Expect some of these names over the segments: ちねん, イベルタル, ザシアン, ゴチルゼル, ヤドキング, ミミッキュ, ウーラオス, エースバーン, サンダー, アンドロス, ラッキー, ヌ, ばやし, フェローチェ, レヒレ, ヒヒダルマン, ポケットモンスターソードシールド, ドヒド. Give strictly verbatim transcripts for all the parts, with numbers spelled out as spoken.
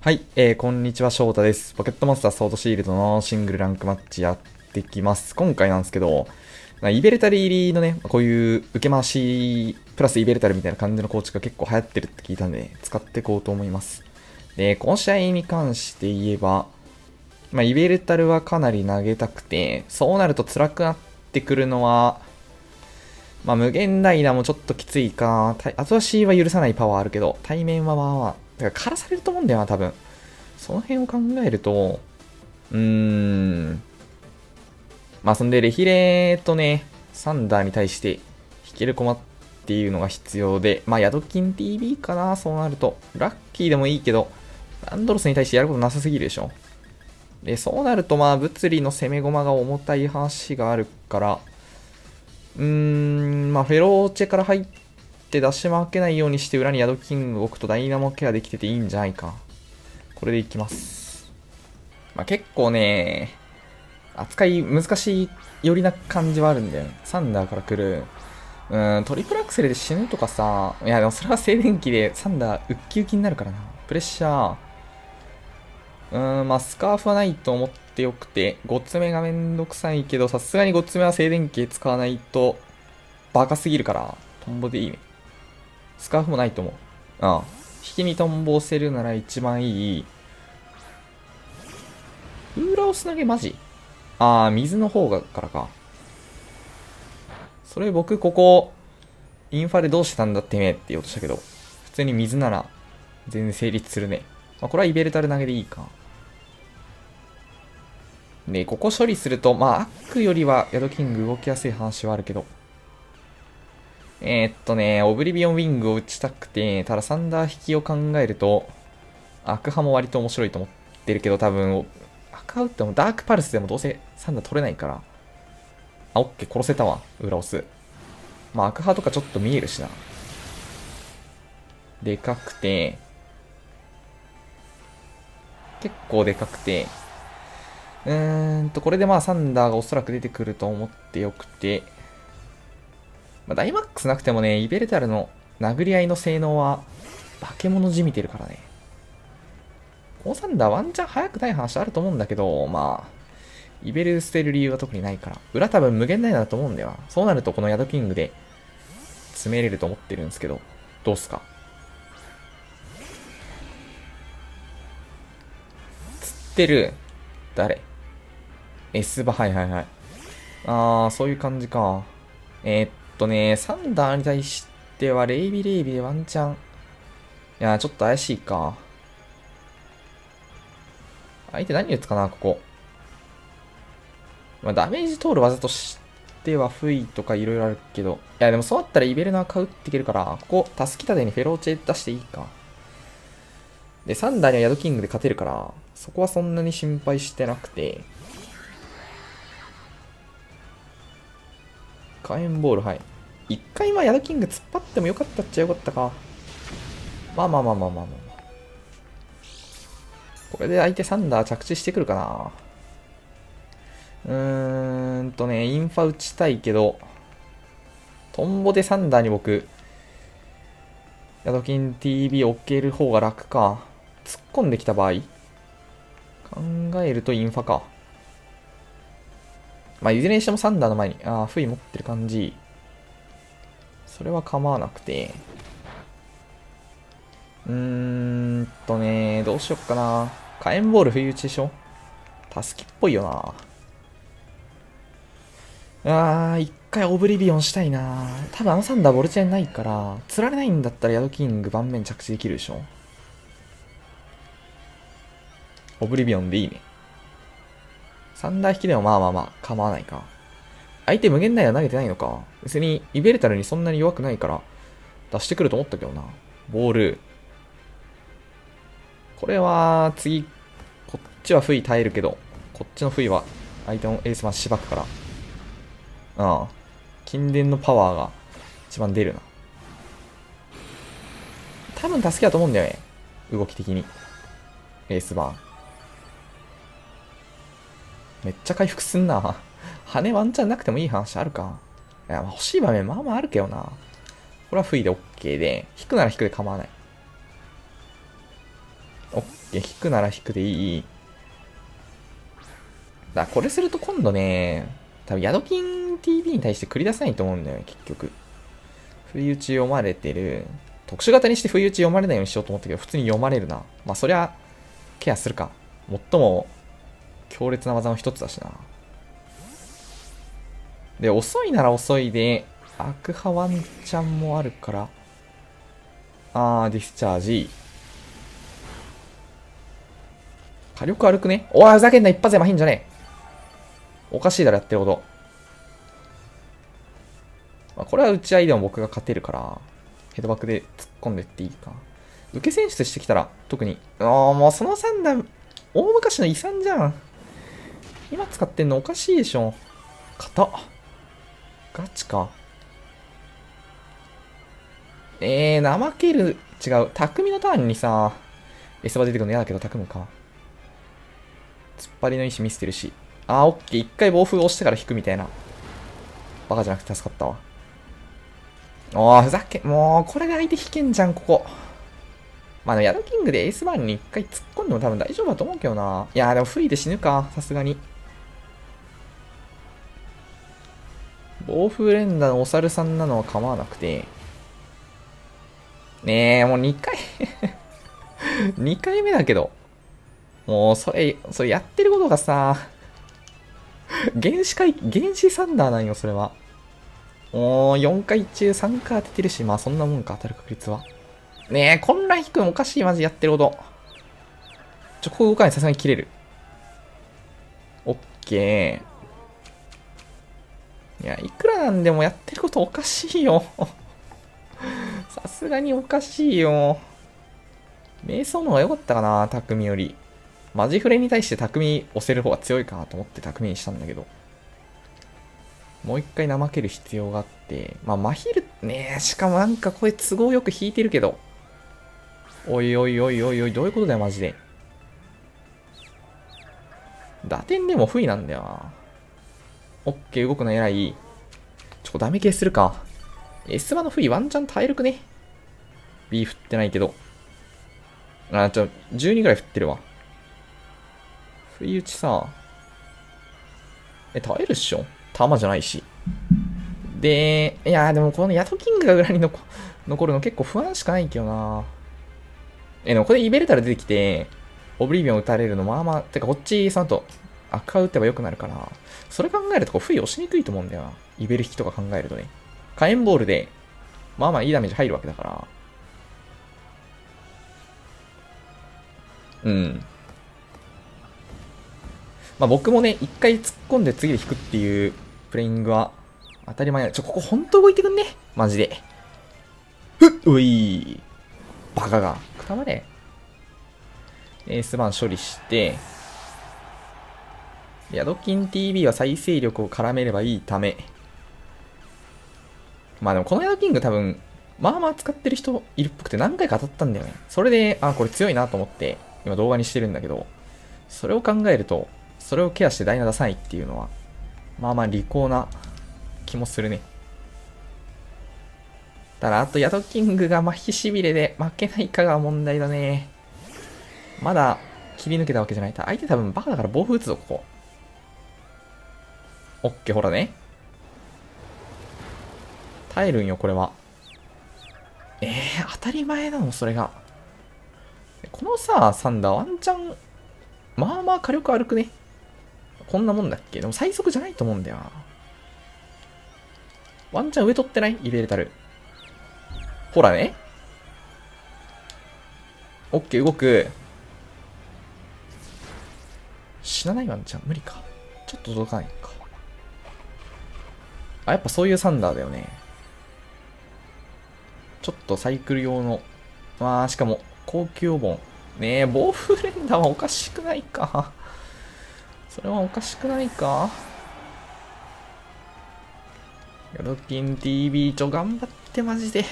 はい、えー、こんにちは、翔太です。ポケットモンスターソードシールドのシングルランクマッチやってきます。今回なんですけど、イベルタル入りのね、こういう受け回し、プラスイベルタルみたいな感じの構築が結構流行ってるって聞いたんで、ね、使っていこうと思います。で、この試合に関して言えば、まあ、イベルタルはかなり投げたくて、そうなると辛くなってくるのは、まあ、無限ダイナもちょっときついか、後出しは許さないパワーあるけど、対面はまあまあ、だから、からされると思うんだよな、多分。その辺を考えると、うーん。まあ、そんで、レヒレとね、サンダーに対して、引ける駒っていうのが必要で、まあ、ヤドキン ティービー かな、そうなると。ラッキーでもいいけど、アンドロスに対してやることなさすぎるでしょ。で、そうなると、まあ、物理の攻め駒が重たい話があるから、うーん、まあ、フェローチェから入って、で出し負けないようにして裏にヤドキングを置くとダイナモケアできてていいんじゃないか。これでいきます。まあ、結構ね、扱い難しい寄りな感じはあるんだよ。サンダーから来る。うーん、トリプルアクセルで死ぬとかさ、いやでもそれは静電気でサンダーウッキウキになるからな。プレッシャー。うーん、まあスカーフはないと思ってよくて、ごつ目がめんどくさいけど、さすがにごつ目は静電気使わないとバカすぎるから、トンボでいいね。スカーフもないと思う。ああ。引きにトンボをせるなら一番いい。ウーラオス投げマジ？ああ、水の方がからか。それ僕ここ、インファでどうしてたんだってめえって言おうとしたけど、普通に水なら全然成立するね。まあ、これはイベルタル投げでいいか。ね、ここ処理すると、まあ、アックよりはヤドキング動きやすい話はあるけど、えーっとね、オブリビオンウィングを打ちたくて、ただサンダー引きを考えると、アクハも割と面白いと思ってるけど、多分、アクハ打ってもダークパルスでもどうせサンダー取れないから。あ、オッケー、殺せたわ、裏押す。まあ、アクハとかちょっと見えるしな。でかくて、結構でかくて、うーんと、これでまあサンダーがおそらく出てくると思ってよくて、まあ、ダイマックスなくてもね、イベルタルの殴り合いの性能は化け物じみてるからね。このサンダーワンチャン速くない話あると思うんだけど、まあ、イベル捨てる理由は特にないから。裏多分無限大だと思うんだよな。そうなるとこのヤドキングで詰めれると思ってるんですけど、どうすか。釣ってる。誰？エスバ、はいはいはい。あー、そういう感じか。えーっと、とね、サンダーに対してはレイビレイビでワンチャン。いやー、ちょっと怪しいか。相手何打つかな、ここ。まあ、ダメージ通る技としては不意とかいろいろあるけど。いや、でもそうだったらイベルナーカウっていけるから、ここ、タスキタデにフェローチェ出していいか。で、サンダーにはヤドキングで勝てるから、そこはそんなに心配してなくて。火炎ボール、はい。一回、まあ、ヤドキング突っ張ってもよかったっちゃよかったか。まあまあまあまあまあまあ。これで相手サンダー着地してくるかな。うーんとね、インファ打ちたいけど、トンボでサンダーに僕、ヤドキン ティービー 置ける方が楽か。突っ込んできた場合、考えるとインファか。まあ、いずれにしてもサンダーの前に、ああ、不意持ってる感じ。それは構わなくて。うーんとね、どうしよっかな。火炎ボール不意打ちでしょ？タスキっぽいよな。ああ、一回オブリビオンしたいな。多分あのサンダーボルチェンないから、釣られないんだったらヤドキング盤面着地できるでしょ？オブリビオンでいいね。サンダー引きでもまあまあまあ、構わないか。相手無限大は投げてないのか。別に、イベルタルにそんなに弱くないから、出してくると思ったけどな。ボール。これは、次、こっちは不意耐えるけど、こっちの不意は、相手のエースマンしばくから。うん。近電のパワーが、一番出るな。多分助けだと思うんだよね。動き的に。エースバーン。めっちゃ回復すんな。羽ワンチャンなくてもいい話あるか。いや、まあ欲しい場面、まあまああるけどな。これは不意で OK で、引くなら引くで構わない。オッケー、引くなら引くでいい。だこれすると今度ね、多分ヤドキン ティービー に対して繰り出せないと思うんだよね、結局。不意打ち読まれてる。特殊型にして不意打ち読まれないようにしようと思ったけど、普通に読まれるな。まあそりゃ、ケアするか。最も強烈な技の一つだしな。で、遅いなら遅いで、アクハワンチャンもあるから。あー、ディスチャージ。火力悪くね。おい、ふざけんな、一発でまひんじゃねえ。おかしいだろ、やってるほど。まあ、これは打ち合いでも僕が勝てるから、ヘドバックで突っ込んでっていいか。受け選出してきたら、特に。あー、もうそのさん段、大昔の遺産じゃん。今使ってんのおかしいでしょ。硬っ。ガチか。えー、怠ける。違う。匠のターンにさ、エスバ出てくるの嫌だけど、匠か。突っ張りの意思見せてるし。あー、オッケー。一回暴風押してから引くみたいな。バカじゃなくて助かったわ。おー、ふざけ、もう、これで相手引けんじゃん、ここ。まあ、あの、ヤドキングでエースバーンに一回突っ込んでも多分大丈夫だと思うけどな。いやー、でもフリーで死ぬか。さすがに。暴風連打のお猿さんなのは構わなくて。ねえ、もうにかい。にかいめだけど。もう、それ、それやってることがさ、原始回、原始サンダーなんよ、それは。もう、よんかいちゅうさんかい当ててるし、まあそんなもんか、当たる確率は。ねえ、混乱引くのおかしい、マジやってるほど。ちょ、ここ動かない、さすがに切れる。オッケー。いや、いくらなんでもやってることおかしいよ。さすがにおかしいよ。瞑想の方が良かったかな、匠より。マジフレに対して匠押せる方が強いかなと思って匠にしたんだけど。もう一回怠ける必要があって。まあ、マヒル、ねえ、しかもなんかこれ都合よく引いてるけど。おいおいおいおいおい、どういうことだよ、マジで。打点でも不意なんだよな。オッケー、動くの偉い。ちょっとダメ系するか。エスバの不意ワンチャン耐えるくね。B 振ってないけど。あ、ちょ、じゅうにぐらい振ってるわ。不意打ちさ。え、耐えるっしょ。弾じゃないし。で、いやーでもこのヤトキングが裏に残るの結構不安しかないけどな。え、でもこれイベルタル出てきて、オブリビオン打たれるのまあまあ、てかこっち、その後、アクア打ってば良くなるから、それ考えるとこう不意押しにくいと思うんだよな。イベル引きとか考えるとね。火炎ボールで、まあまあいいダメージ入るわけだから。うん。まあ僕もね、一回突っ込んで次で引くっていうプレイングは当たり前な。ちょ、ここほんと動いてくんね。マジで。ふっ、ういー。バカが。くたばれ。エースバーン処理して、ヤドキン ティービー は再生力を絡めればいいため。まあでもこのヤドキング多分、まあまあ使ってる人いるっぽくて何回か当たったんだよね。それで、あ、これ強いなと思って、今動画にしてるんだけど、それを考えると、それをケアして台な出さないっていうのは、まあまあ利口な気もするね。ただ、あとヤドキングが麻痺しびれで負けないかが問題だね。まだ切り抜けたわけじゃない。相手多分バカだから暴風打つぞ、ここ。オッケー、ほらね。耐えるんよ、これは。えー、当たり前なの、それが。このさ、サンダー、ワンチャン、まあまあ火力悪くね。こんなもんだっけ？でも最速じゃないと思うんだよな。ワンチャン上取ってない？イベルタル。ほらね。オッケー、動く。死なないワンチャン、無理か。ちょっと届かないか。あ、やっぱそういうサンダーだよね。ちょっとサイクル用の。まあ、しかも、高級お盆。ねえ、暴風連打はおかしくないか。それはおかしくないか。ヤドキン ティービー、ちょ、頑張ってマジで。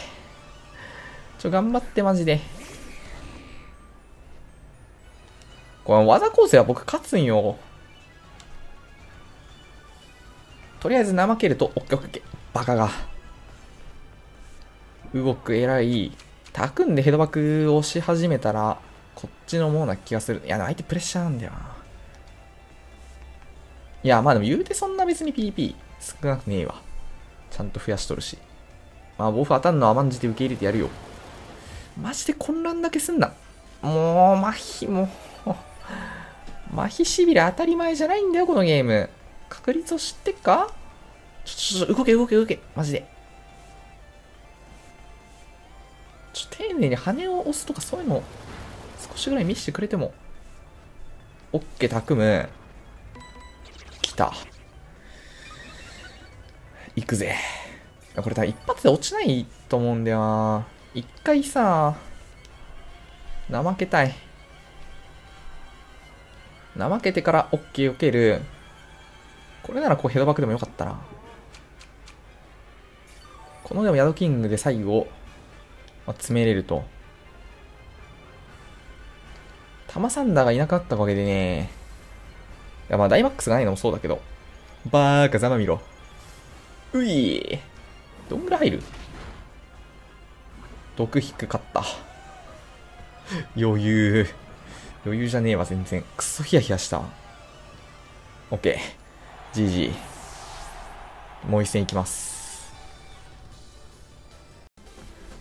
ちょ、頑張ってマジで。これ、技構成は僕勝つんよ。とりあえず怠けると、オッケーオッケー。バカが。動く、偉い。たくんでヘドバックをし始めたら、こっちのものな気がする。いや、相手プレッシャーなんだよな。いや、まあでも言うてそんな別に ピーピー 少なくねえわ。ちゃんと増やしとるし。まあ、ボフ当たんの甘んじて受け入れてやるよ。マジで混乱だけすんな。もう、麻痺も。麻痺しびれ当たり前じゃないんだよ、このゲーム。確率を知ってっか？ちょ、ちょ、ちょ、動け、動け、動け。マジで。ちょ、丁寧に羽を押すとかそういうのを少しぐらい見せてくれても。オッケー、たくむ。来た。行くぜ。これ多分一発で落ちないと思うんだよな。一回さ、怠けたい。怠けてから OK 受ける。これならこうヘドバックでもよかったな。このでもヤドキングで最後、まあ、詰めれると。タマサンダーがいなくなったおかげでね。いやまあダイマックスがないのもそうだけど。バーカざまみろ。ういどんぐらい入る？毒低かった。余裕。余裕じゃねえわ、全然。くそヒヤヒヤした。オッケー。ジージー。もう一戦いきます。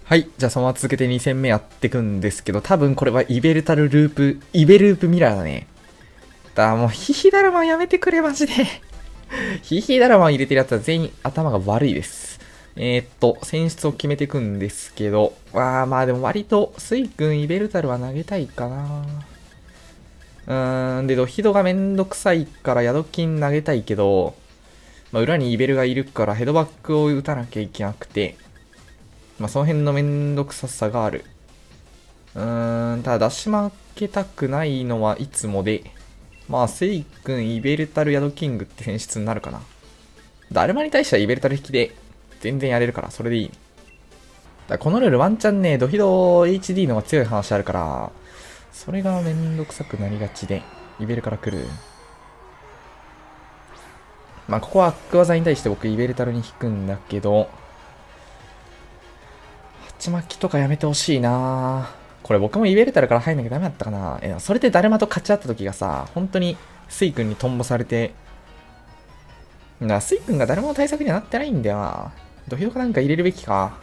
はい。じゃあ、そのまま続けてに戦目やっていくんですけど、多分これはイベルタルループ、イベループミラーだね。だ、もうヒヒダルマンやめてくれ、マジで。ヒヒダルマン入れてるやつは全員頭が悪いです。えーっと、選出を決めていくんですけど、わあまあでも割と、スイ君、イベルタルは投げたいかな。うーん、で、ドヒドがめんどくさいから、ヤドキン投げたいけど、まあ、裏にイベルがいるから、ヘドバックを打たなきゃいけなくて、まあ、その辺のめんどくささがある。うーん、ただ出し負けたくないのはいつもで、まあ、スイ君、イベルタル、ヤドキングって選出になるかな。ダルマに対してはイベルタル引きで、全然やれるから、それでいい。だこのルールワンチャンね、ドヒド エイチディー のが強い話あるから、それがめんどくさくなりがちで、イベルから来る。まあ、ここはアク技に対して僕、イベルタルに引くんだけど、鉢巻きとかやめてほしいな。これ僕もイベルタルから入んなきゃダメだったかな。え、それでダルマと勝ち合った時がさ、本当にスイ君にトンボされて、な、スイ君がダルマの対策にはなってないんだよな。ドヒドかなんか入れるべきか。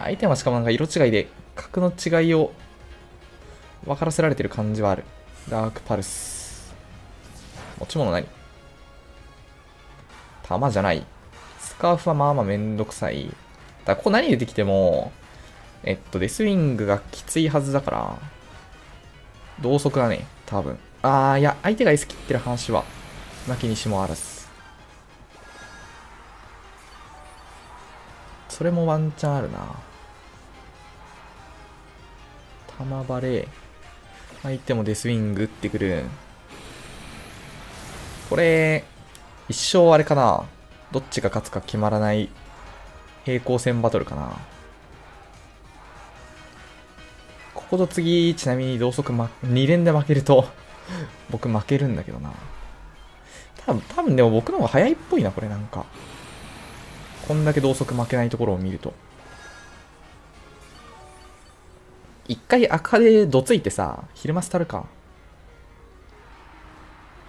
相手はしかもなんか色違いで格の違いを分からせられてる感じはある。ダークパルス。持ち物何？玉じゃない。スカーフはまあまあめんどくさい。だここ何出てきても、えっと、デスウィングがきついはずだから、同速だね、多分。あー、いや、相手が S 切ってる話は、なきにしもあらず。それもワンチャンあるな。玉バレ。相手もデスウィング打ってくる。これ、一生あれかな。どっちが勝つか決まらない平行線バトルかな。ここと次、ちなみに同速、ま、に連で負けると、僕負けるんだけどな。多分、多分でも僕の方が早いっぽいな、これなんか。こんだけ同速負けないところを見ると。一回赤でどついてさ、昼間スタルか。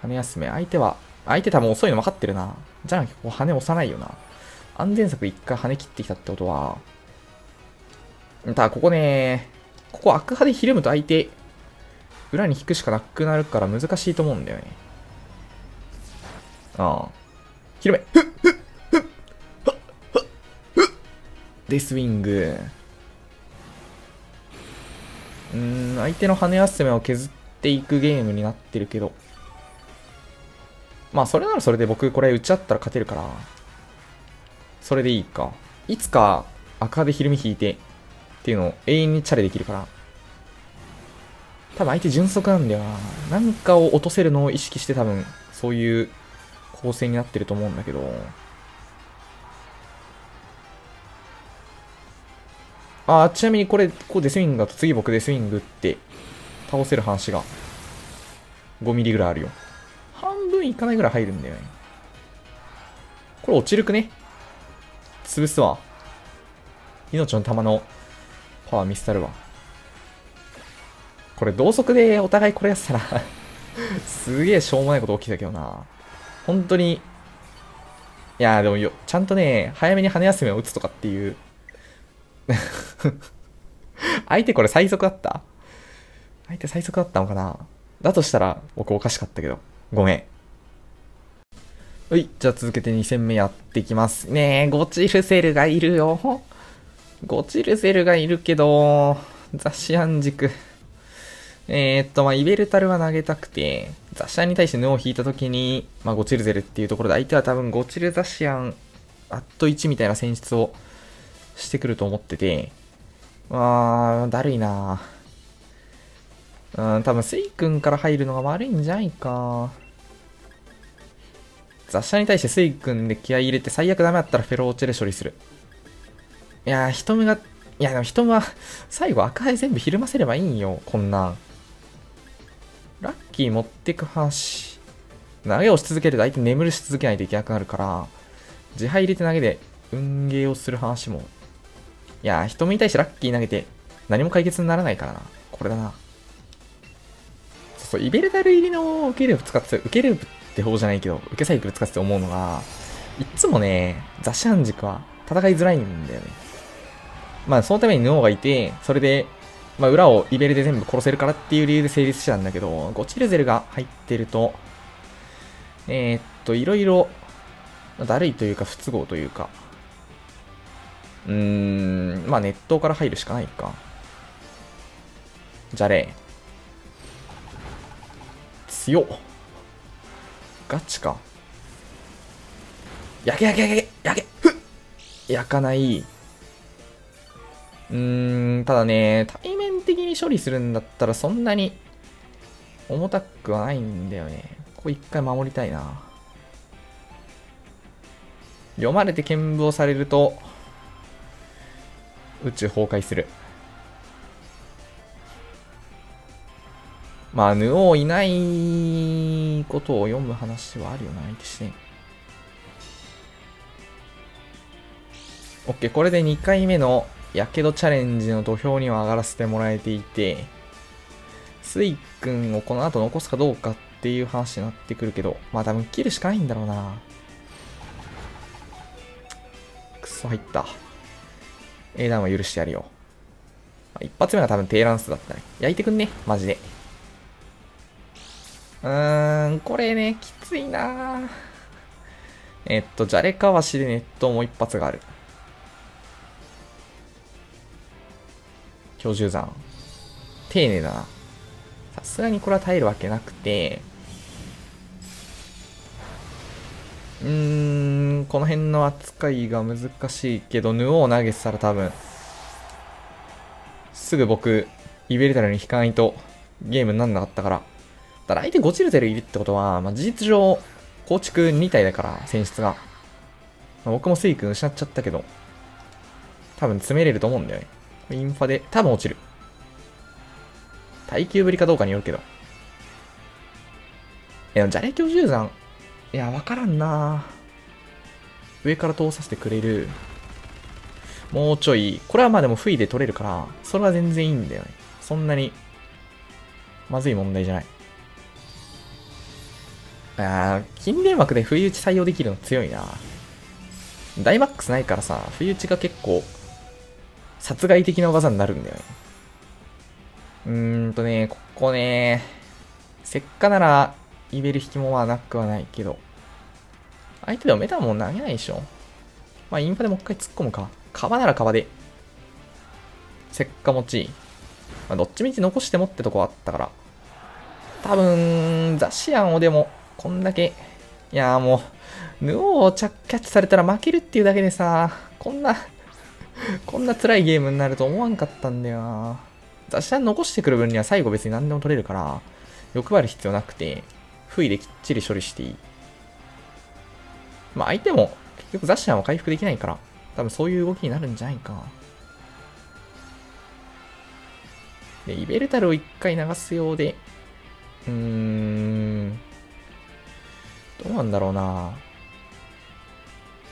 羽休め。相手は、相手多分遅いの分かってるな。じゃなきゃここ羽押さないよな。安全策一回羽切ってきたってことは。ただここね、ここ赤派でひるむと相手、裏に引くしかなくなるから難しいと思うんだよね。ああ。ひるめ。ふっふっデスウィング。うーん、相手の羽休めを削っていくゲームになってるけど。まあ、それならそれで僕、これ打ち合ったら勝てるから。それでいいか。いつか、赤でひるみ引いて、っていうのを永遠にチャレできるから。多分相手純速なんだよな。なんかを落とせるのを意識して多分、そういう構成になってると思うんだけど。ああ、ちなみにこれ、ここデスウィングだと次僕デスウィングって倒せる話がごミリぐらいあるよ。半分いかないぐらい入るんだよね。これ落ちるくね？潰すわ。命の玉のパワー見せたるわ。これ同速でお互いこれやってたらすげえしょうもないこと起きたけどな。本当に。いやーでもよ、ちゃんとね、早めに羽休めを打つとかっていう。相手これ最速だった？相手最速だったのかな？だとしたら僕おかしかったけど。ごめん。はい、じゃあ続けてに戦目やっていきます。ねえ、ゴチルセルがいるよ。ゴチルセルがいるけど、ザシアン軸。えー、っと、まあ、イベルタルは投げたくて、ザシアンに対してヌを引いたときに、まあ、ゴチルゼルっていうところで、相手は多分ゴチルザシアン、アットいちみたいな戦術をしてくると思ってて、あー、だるいなぁ。うん、多分セイ君から入るのが悪いんじゃないか。ザシアンに対してセイ君で気合い入れて、最悪ダメだったらフェローチェで処理する。いやー、ヒトムが、いや、でもヒトムは、最後赤い全部ひるませればいいんよ、こんなん。ラッキー持ってく話。投げをし続けると相手眠るし続けないといけなくなるから、自敗入れて投げで運ゲーをする話も。いやー、人目に対してラッキー投げて何も解決にならないからな。これだな。そうそう、イベルダル入りの受けループ使ってた、受けループって方じゃないけど、受けサイクル使ってて思うのが、いっつもね、ザシャン軸は戦いづらいんだよね。まあ、そのためにヌオがいて、それで、まあ、裏をイベルで全部殺せるからっていう理由で成立してたんだけど、ゴチルゼルが入ってると、えー、っと、いろいろ、だるいというか不都合というか、うーん、まあ、熱湯から入るしかないか。じゃれ。強っ。ガチか。焼け焼け焼け焼けふっ焼かない。うーん、ただね、対面的に処理するんだったらそんなに重たくはないんだよね。ここ一回守りたいな。読まれて剣舞をされると、宇宙崩壊する。まあ、ヌオーいないことを読む話はあるよな、相手して。OK、これでにかいめのやけどチャレンジの土俵には上がらせてもらえていて、スイ君をこの後残すかどうかっていう話になってくるけど、まあ多分切るしかないんだろうな。クソ入った。A 弾は許してやるよ。一発目が多分低乱数だったね。焼いてくんね、マジで。うーん、これね、きついなぁ。えっと、じゃれかわしで熱湯もう一発がある。鳥獣山。丁寧だな。さすがにこれは耐えるわけなくて。うーん、この辺の扱いが難しいけど、ヌオを投げてたら多分、すぐ僕、イベルタルに引かないとゲームになんなかったから。だから相手ゴチルゼルいるってことは、まあ、事実上、構築に体だから、選出が。まあ、僕もセイ君失っちゃったけど、多分詰めれると思うんだよね。インファで、多分落ちる。耐久ぶりかどうかによるけど。いや、じゃれ鳥獣山。いや、わからんな。上から通させてくれる。もうちょい。これはまあでも不意で取れるから、それは全然いいんだよね。そんなに、まずい問題じゃない。ああ、近連枠で不意打ち採用できるの強いな。ダイマックスないからさ、不意打ちが結構、殺害的な技になるんだよね。うーんとね、ここね、せっかなら、イベル引きもまあなくはないけど、相手でもメタも投げないでしょ。まあ、インファでもう一回突っ込むか。カバならカバで。せっか持ちいい。まあ、どっちみち残してもってとこあったから。多分、ザシアンをでも、こんだけ、いやーもう、ヌオをキャッチされたら負けるっていうだけでさ、こんな、こんな辛いゲームになると思わんかったんだよな。ザシアン残してくる分には最後別に何でも取れるから、欲張る必要なくて、不意できっちり処理していい。まあ相手も、結局ザシアンは回復できないから、多分そういう動きになるんじゃないか。で、イベルタルを一回流すようで、うーん、どうなんだろうな。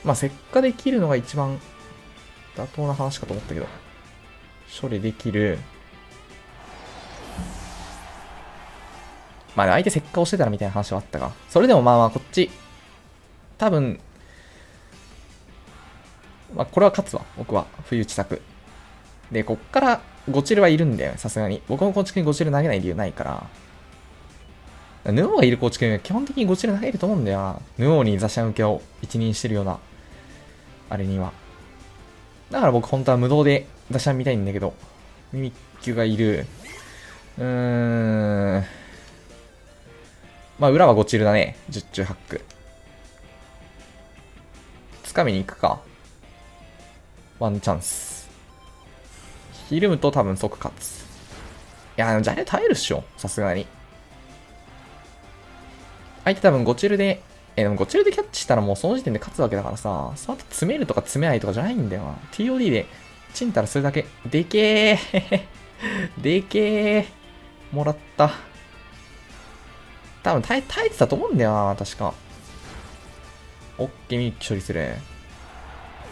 まあ、せっかで切るのが一番、妥当な話かと思ったけど。処理できる。まあ相手石化をしてたらみたいな話はあったが、それでもまあまあこっち多分、まあ、これは勝つわ。僕は冬打ち策で、こっからゴチルはいるんだよね、さすがに。僕も構築にゴチル投げない理由ないから、ヌオがいる構築には基本的にゴチル投げると思うんだよな。ヌオに座車向けを一任してるようなあれには。だから僕本当は無道で座車見たいんだけど、ミミッキュがいる。うーん、まあ裏はゴチルだね。じゅう中はち区掴みに行くか、ワンチャンス。ひるむと多分即勝つ。いや、じゃね耐えるっしょ、さすがに。相手多分ゴチルで、え、でもゴチルでキャッチしたらもうその時点で勝つわけだからさ、その後詰めるとか詰めないとかじゃないんだよな。ティーオーディー でチンたらそれだけ。でけえでけえもらった。多分耐え、耐えてたと思うんだよな、確か。オッケー、ミッキー処理する。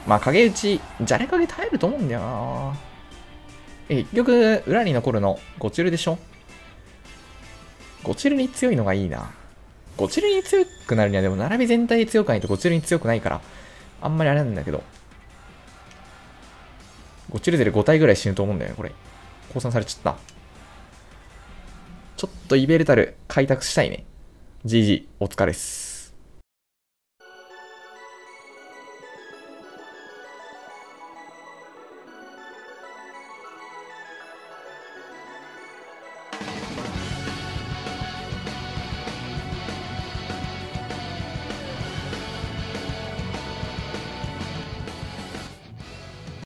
まあ影打ち、じゃれ影耐えると思うんだよな。え、結局、裏に残るの、ゴチルでしょ。ゴチルに強いのがいいな。ゴチルに強くなるには、でも並び全体で強くないとゴチルに強くないから、あんまりあれなんだけど。ゴチルゼルご体ぐらい死ぬと思うんだよね、これ。降参されちゃった。ちょっとイベルタル開拓したいね。ジージー、お疲れっす。